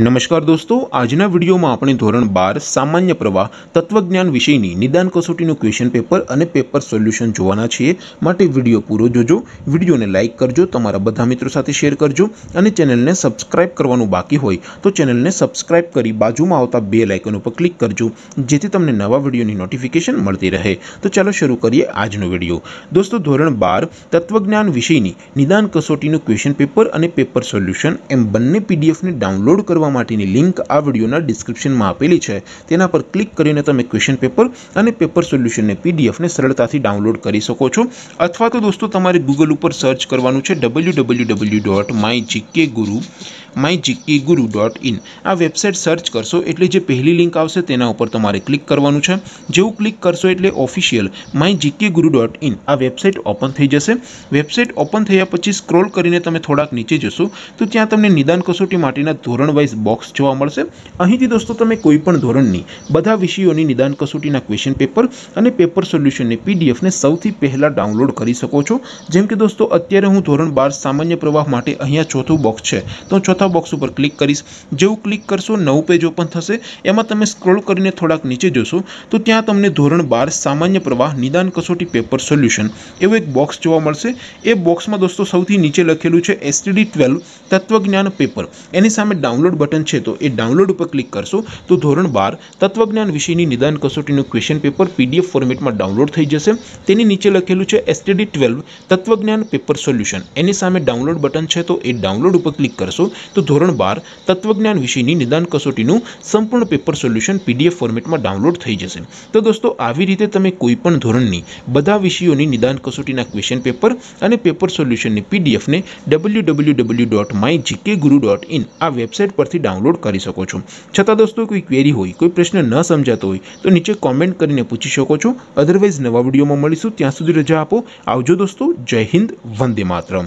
नमस्कार दोस्तों, आजना वीडियो में आपणे धोरण 12 सामान्य प्रवाह तत्वज्ञान विषयनी निदान कसोटीनो क्वेश्चन पेपर अने पेपर सोल्यूशन जोवाना छे। माटे वीडियो पूरो जोजो, वीडियो ने लाइक करजो, तमारा बधा मित्रों साथे शेर करजो अने चेनल ने सब्सक्राइब करवानुं बाकी होय तो चेनल ने सब्सक्राइब करी बाजुमां आवता बेल आइकन पर क्लिक करजो जेथी तमने नवा वीडियोनी नोटिफिकेशन मळती रहे। तो चलो शरू करिए आजनो वीडियो। दोस्तों, धोरण 12 तत्वज्ञान विषयनी निदान कसोटीनो क्वेश्चन पेपर अने पेपर सोल्यूशन एम बंने पीडीएफ ने डाउनलॉड करवा माटेनी लिंक आ विडियोना डिस्क्रिप्शन में आपेली छे। तेना पर क्लिक करीने तमे क्वेश्चन पेपर अने पेपर सोल्यूशन ने पीडीएफ ने सरळताथी डाउनलॉड करी सको छो। अथवा तो दोस्तों तमारे गूगल पर सर्च करवानुं छे www.myjkguru.in। आ वेबसाइट सर्च करशो एटले जे पहली लिंक आवशे तेना उपर तमारे क्लिक करवानुं छे। जेवुं क्लिक करशो एटले ऑफिशियल myjkguru.in आ वेबसाइट ओपन थई जशे। वेबसाइट ओपन थया पछी स्क्रॉल करीने तमे थोड़ाक नीचे जशो तो त्यां तमने निदान कसोटी माटेना धोरण वाइज बॉक्स जोवा मळशे। अहींथी दोस्तों तमे कोई पण धोरणनी बधा विषयोनी निदान कसोटीना क्वेश्चन पेपर अने पेपर सोल्यूशन ने पीडीएफ ने सौथी पहेला डाउनलॉड करी शको छो। जेम के दोस्तों अत्यारे हूँ धोरण 12 सामान्य प्रवाह माटे अहींया चौथो बॉक्स छे तो चौथा बॉक्स पर क्लिक करीश। जेवुं क्लिक करशो नवुं पेज ओपन थशे। एमां तमे स्क्रॉल करीने थोड़ाक नीचे जोशो तो त्यां तमने धोरण 12 सामान्य प्रवाह निदान कसोटी पेपर सोल्यूशन एवो एक बॉक्स जोवा मळशे। ए बॉक्समां दोस्तों सौथी नीचे लखेलुं छे एसटीडी 12 तत्वज्ञान पेपर, एनी सामे डाउनलॉड बटन है तो ये डाउनलॉड पर क्लिक करशो तो धोरण 12 तत्वज्ञान विषयनी निदान कसोटीनो क्वेश्चन पेपर पीडीएफ फॉर्मेट में डाउनलॉड थई जशे। तेनी नीचे लखेलुं छे एसटीडी 12 तत्वज्ञान पेपर सोल्यूशन, एनी सामे डाउनलॉड बटन है तो ये डाउनलॉड पर क्लिक करशो तो धोरण 12 तत्वज्ञान विषयनी निदान कसोटीनो संपूर्ण पेपर सोल्यूशन पीडीएफ फॉर्मेट में डाउनलॉड थई जशे। तो दोस्तों आवी रीते तमे कोईपण धोरणनी बधा विषयोनी निदान कसोटीना क्वेश्चन पेपर अने पेपर सोल्यूशननी पीडीएफ ने www.myjkguru.in आ वेबसाइट परथी डाउनलॉड करी सको छो। छतां दोस्तों कोई क्वेरी होय, कोई प्रश्न न समजातो होय तो नीचे कॉमेंट करीने पूछी शको छो। अदरवाइज नवा विडियोमां मळीशुं, त्यां सुधी रजा आपो। आवजो दोस्तों, जय हिंद, वंदे मातरम।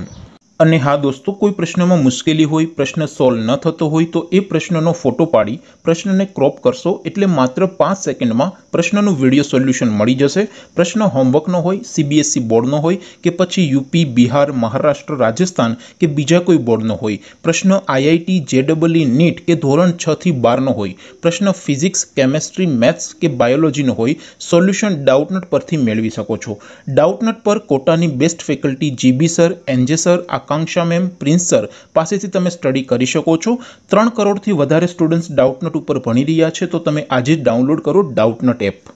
अने हाँ दोस्तों, कोई प्रश्न में मुश्किली होय, प्रश्न सॉल्व न थतो होय तो ए प्रश्नों फोटो पाड़ी प्रश्न ने क्रॉप करशो एटले मात्र 5 सेकंड में प्रश्नों विडियो सोल्यूशन मळी जशे। प्रश्न होमवर्क नो होय, सीबीएसई बोर्ड नो होय के पछी यूपी, बिहार, महाराष्ट्र, राजस्थान के बीजा कोई बोर्ड नो होय। प्रश्न आईआईटी, जेईई, नीट के धोरण 6 थी 12 नो होय। प्रश्न फिजिक्स, केमिस्ट्री, मैथ्स के बायोलॉजी नो होय। सोल्यूशन डाउटनट परथी मेळवी सको छो। डाउटनट पर कोटानी best faculty GB sir, NJ sir, Akanksha ma'am, Prince sir पासेथी तमे स्टडी करी शको छो। 3 करोड़थी वधारे स्टूडेंट्स डाउटनट पर भणी रह्या छे तो तमे आजे डाउनलॉड करो डाउटनट एप।